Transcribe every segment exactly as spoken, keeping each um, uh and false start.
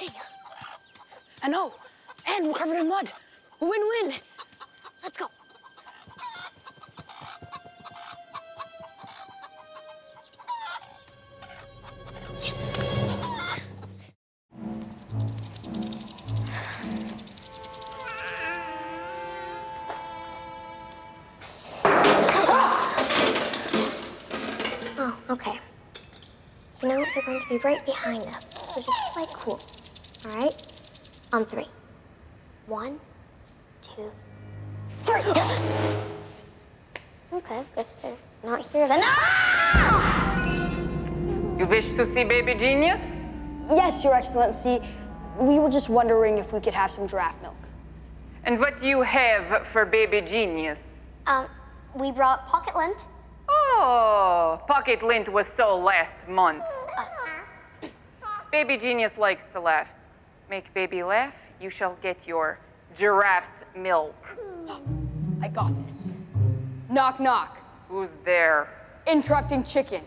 working. I know. And we're covered in mud. Win-win. Let's go. Yes. Oh, okay. You know, they're going to be right behind us, so just play cool, all right? On three. One, two, three. Okay, guess they're not here then. Ah! You wish to see baby genius? Yes, Your Excellency. We were just wondering if we could have some giraffe milk. And what do you have for baby genius? Um, we brought pocket lint. Oh, pocket lint was sold last month. Uh. Baby genius likes to laugh. Make baby laugh. You shall get your giraffe's milk. I got this. Knock, knock. Who's there? Interrupting chicken.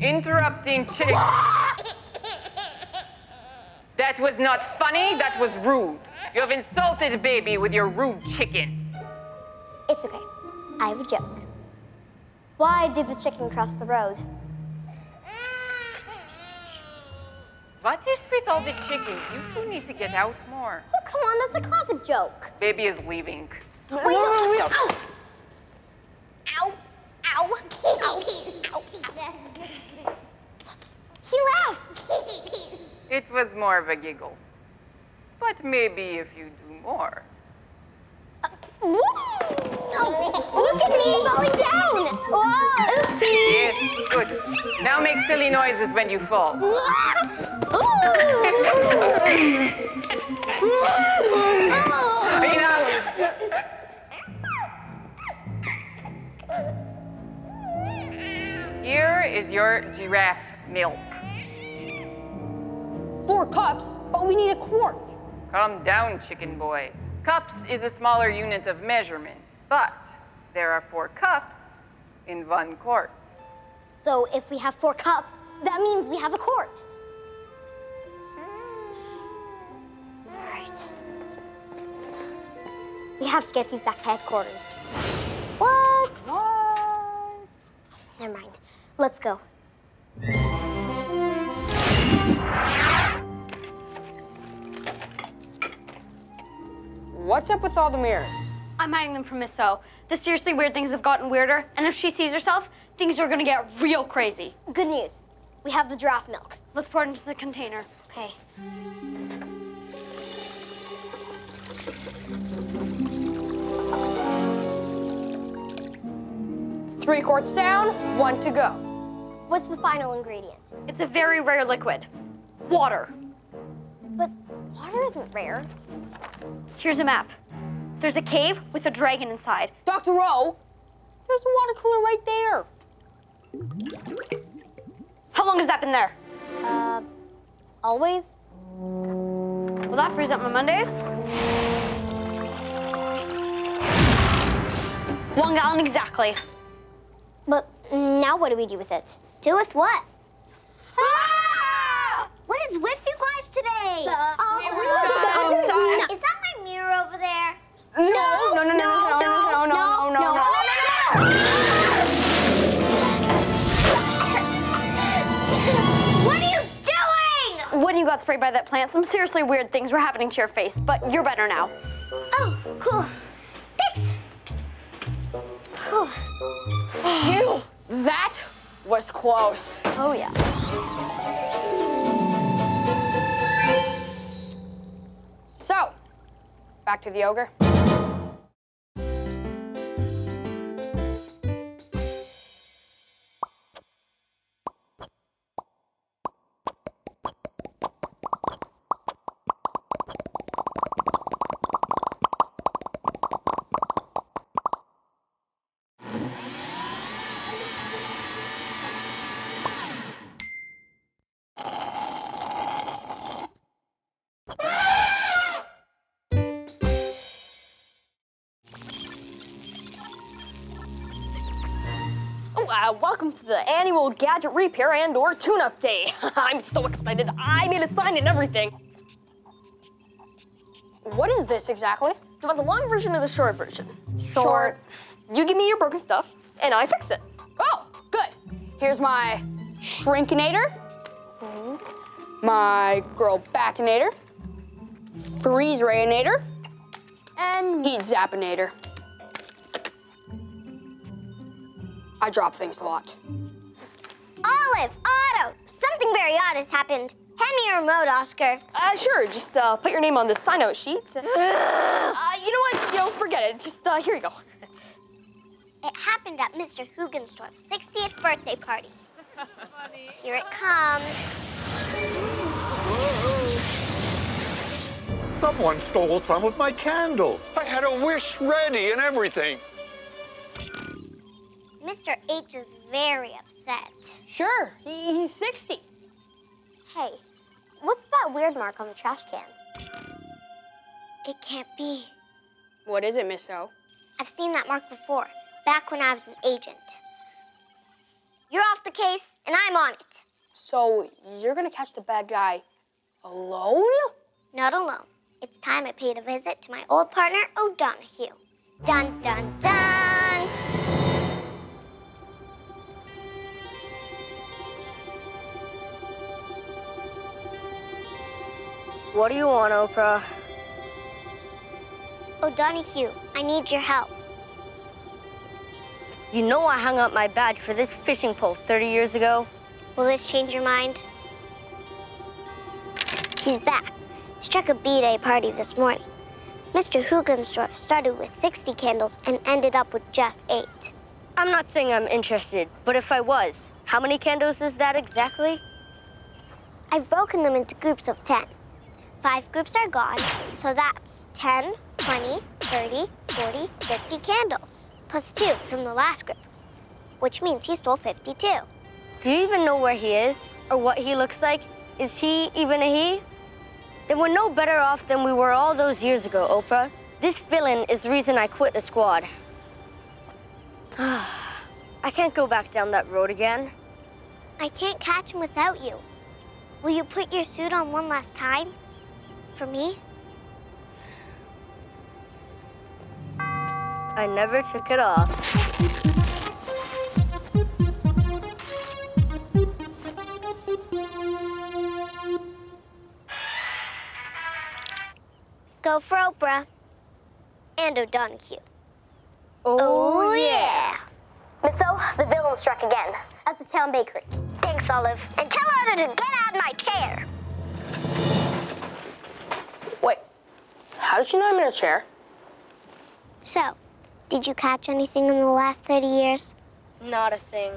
Interrupting chicken? That was not funny, that was rude. You have insulted baby with your rude chicken. It's okay. I have a joke. Why did the chicken cross the road? What is with all the chickens? You two need to get out more. Oh, come on, that's a classic joke. Baby is leaving. Wait, no, no, no. Ow. Ow. Ow. Ow. Ow. Ow. He laughed. It was more of a giggle. But maybe if you do more. Uh, whoa. Oh, look at me falling down. Whoa, oopsies. Yes, good. Now make silly noises when you fall. Here is your giraffe milk. Four cups, but we need a quart. Calm down, chicken boy. Cups is a smaller unit of measurement, but there are four cups in one quart. So if we have four cups, that means we have a quart. We have to get these back to headquarters. What? What? Never mind. Let's go. What's up with all the mirrors? I'm hiding them from Miss O. The seriously weird things have gotten weirder, and if she sees herself, things are gonna get real crazy. Good news. We have the giraffe milk. Let's pour it into the container. Okay. Three quarts down, one to go. What's the final ingredient? It's a very rare liquid. Water. But water isn't rare. Here's a map. There's a cave with a dragon inside. Doctor O, there's a water cooler right there. How long has that been there? Uh, always. Will that freeze up my Mondays? One gallon exactly. But now what do we do with it? Do with what? Ah! What is with you guys today? Uh, oh, no, no, no, no. Is that my mirror over there? No, no, no, no, no, no, no, no, no, no, no, no. What are you doing? When you got sprayed by that plant, some seriously weird things were happening to your face, but you're better now. Oh, cool. Thanks. Oh. Phew, that was close. Oh, yeah. So, back to the ogre. Uh, welcome to the annual gadget repair and or tune-up day. I'm so excited. I made a sign and everything. What is this exactly? Do you want the long version or the short version? Short. short. You give me your broken stuff, and I fix it. Oh, good. Here's my Shrinkinator, mm-hmm. my Grow-inator, Freeze-rayinator, and Heat-zappinator. I drop things a lot. Olive, Otto, something very odd has happened. Hand me your remote, Oscar. Uh, sure, just uh, put your name on this sign-out sheet. uh, you know what, you know, forget it. Just, uh, here you go. It happened at Mister Hugginsdorf's sixtieth birthday party. Here it comes. Someone stole some of my candles. I had a wish ready and everything. Mister H is very upset. Sure, he, he's sixty. Hey, what's that weird mark on the trash can? It can't be. What is it, Miss O? I've seen that mark before, back when I was an agent. You're off the case, and I'm on it. So you're gonna catch the bad guy alone? Not alone. It's time I paid a visit to my old partner, O'Donoghue. Dun, dun, dun! What do you want, Oprah? O'Donoghue, I need your help. You know I hung up my badge for this fishing pole thirty years ago. Will this change your mind? He's back. Struck a B-Day party this morning. Mister Hugginsdorf started with sixty candles and ended up with just eight. I'm not saying I'm interested, but if I was, how many candles is that exactly? I've broken them into groups of ten. Five groups are gone, so that's ten, twenty, thirty, forty, fifty candles, plus two from the last group, which means he stole fifty-two. Do you even know where he is or what he looks like? Is he even a he? Then we're no better off than we were all those years ago, Oprah. This villain is the reason I quit the squad. I can't go back down that road again. I can't catch him without you. Will you put your suit on one last time? For me? I never took it off. Go for Oprah and O'Donoghue. Oh, oh yeah. Miss O, the villain struck again at the town bakery. Thanks, Olive. And tell Otto to get out of my chair. How did you know I'm in a chair? So, did you catch anything in the last thirty years? Not a thing.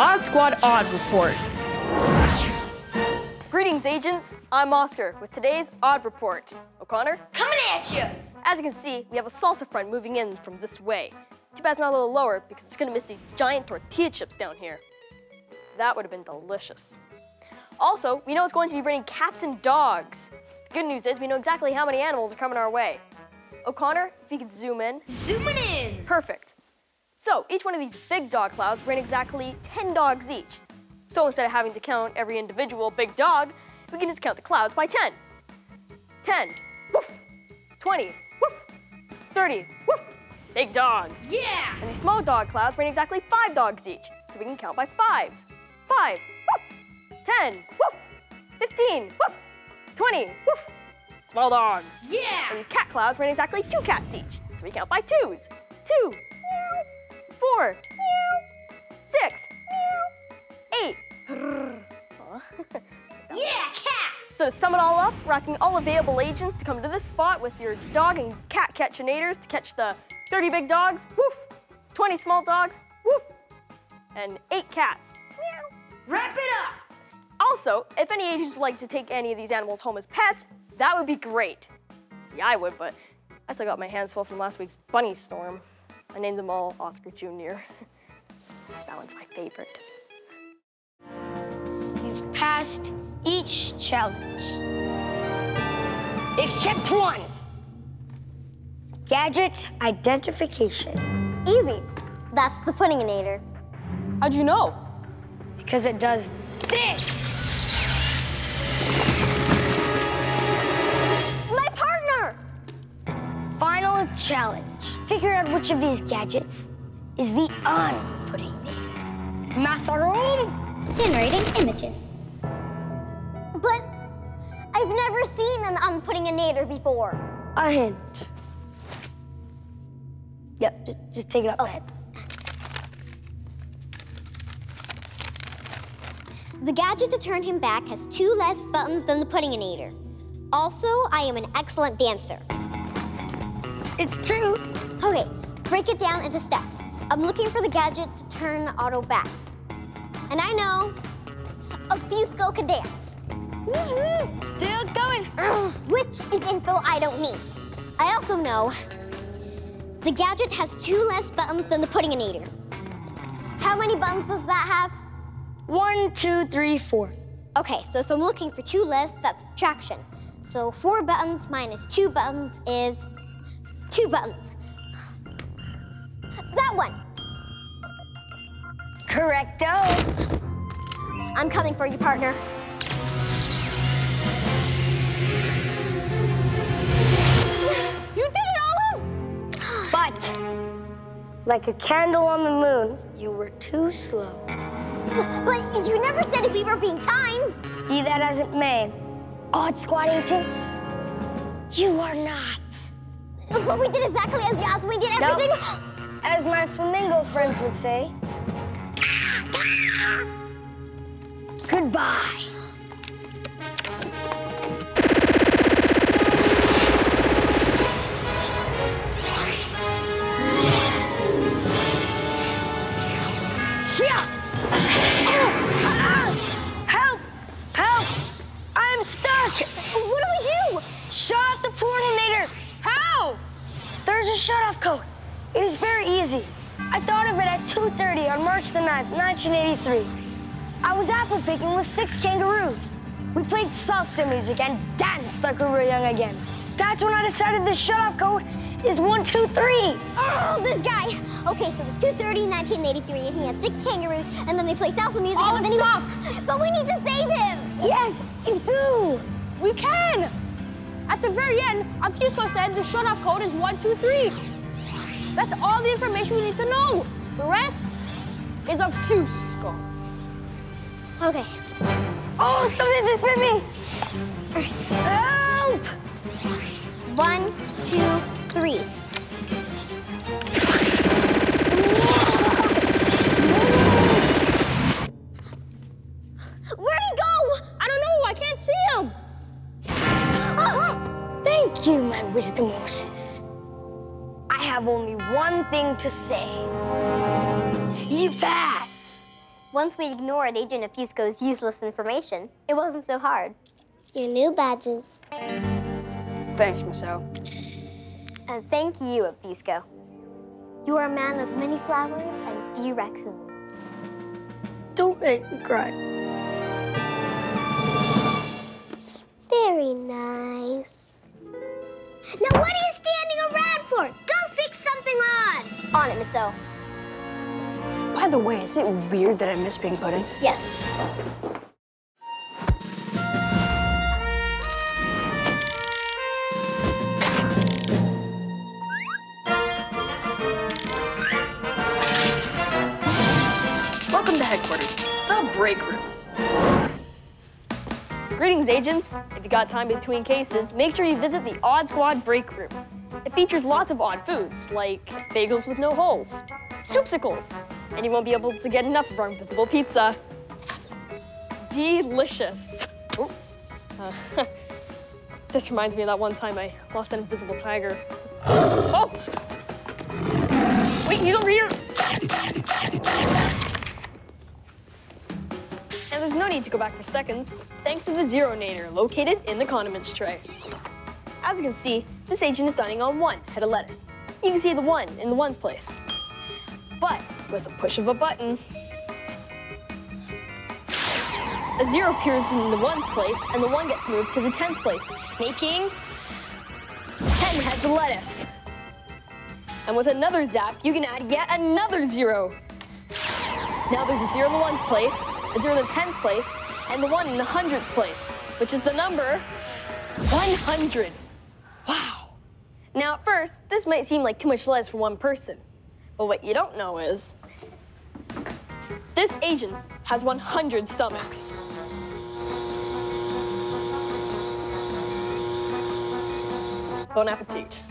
Odd Squad Odd Report. Greetings, agents. I'm Oscar with today's Odd Report. O'Connor? Coming at you! As you can see, we have a salsa front moving in from this way. Too bad it's not a little lower because it's gonna miss these giant tortilla chips down here. That would have been delicious. Also, we know it's going to be raining cats and dogs. The good news is we know exactly how many animals are coming our way. O'Connor, if you could zoom in. Zooming in! Perfect. So each one of these big dog clouds rain exactly ten dogs each. So instead of having to count every individual big dog, we can just count the clouds by ten. ten, woof, twenty, woof, thirty, woof. Big dogs. Yeah! And these small dog clouds bring exactly five dogs each, so we can count by fives. Five, woof, ten, woof, fifteen, woof, twenty, woof. Small dogs. Yeah! And these cat clouds bring exactly two cats each, so we count by twos. Two, meow, four, meow, six, meow, eight. Yeah, cats! So to sum it all up, we're asking all available agents to come to this spot with your dog and cat catchinators to catch the thirty big dogs, woof, twenty small dogs, woof, and eight cats, meow. Wrap it up! Also, if any agents would like to take any of these animals home as pets, that would be great. See, I would, but I still got my hands full from last week's bunny storm. I named them all Oscar Junior That one's my favorite. You've passed passed each challenge. Except one. Gadget identification. Easy. That's the Puddinginator. How'd you know? Because it does this. My partner! Final challenge. Figure out which of these gadgets is the Un-Puddinginator. Mathurum? Generating images. But I've never seen an Un-Puddinginator before. A hint. Yep, just, just take it up oh. my head. The gadget to turn him back has two less buttons than the Puddinginator. Also, I am an excellent dancer. It's true. Okay, break it down into steps. I'm looking for the gadget to turn Otto back. And I know, Obfusco can dance. Woo-hoo, still going. Which is info I don't need. I also know, the gadget has two less buttons than the Puddinginator. How many buttons does that have? One, two, three, four. Okay, so if I'm looking for two less, that's subtraction. So four buttons minus two buttons is two buttons. That one. Correcto. I'm coming for you, partner. You did it, Olive! But, like a candle on the moon, you were too slow. But you never said we were being timed. Be that as it may, Odd Squad agents, you are not. But we did exactly as you asked. We did everything. Nope. As my flamingo friends would say, goodbye. Shut-off code. It is very easy. I thought of it at two thirty on March the ninth, nineteen eighty-three. I was apple picking with six kangaroos. We played salsa music and danced like we were young again. That's when I decided the shut-off code is one two three. Oh, this guy. Okay, so it was two thirty, nineteen eighty-three, and he had six kangaroos, and then they played salsa music. Oh, and then stop. He went... But we need to save him. Yes, you do. We can. At the very end, Obfusco said the shut-off code is one two three. That's all the information we need to know. The rest is Obfusco. Okay. Oh, something just bit me. All right. Help! One, two, three. Where'd he go? I don't know. I can't see him. Thank you, my wisdom horses. I have only one thing to say. You pass! Once we ignored Agent Obfusco's useless information, it wasn't so hard. Your new badges. Thanks, Miso. And thank you, Obfusco. You are a man of many flowers and few raccoons. Don't make me cry. Very nice. Now what are you standing around for? Go fix something odd! On it, Miso. By the way, is it weird that I miss being pudding? Yes. Welcome to headquarters, the break room. Greetings, agents. If you got time between cases, make sure you visit the Odd Squad break room. It features lots of odd foods, like bagels with no holes, Soupsicles, and you won't be able to get enough of our Invisible Pizza. Delicious. Oh. Uh, this reminds me of that one time I lost an Invisible Tiger. Oh! Wait, he's over here! And there's no need to go back for seconds, thanks to the Zero-Nator located in the condiments tray. As you can see, this agent is dining on one head of lettuce. You can see the one in the ones place. But with a push of a button, A zero appears in the ones place, and the one gets moved to the tens place, making ten heads of lettuce. And with another zap, you can add yet another zero. Now there's a zero in the ones place, a zero in the tens place, and the one in the hundreds place, which is the number one hundred. Wow. Now at first, this might seem like too much lettuce for one person, but what you don't know is this agent has one hundred stomachs. Bon appetit.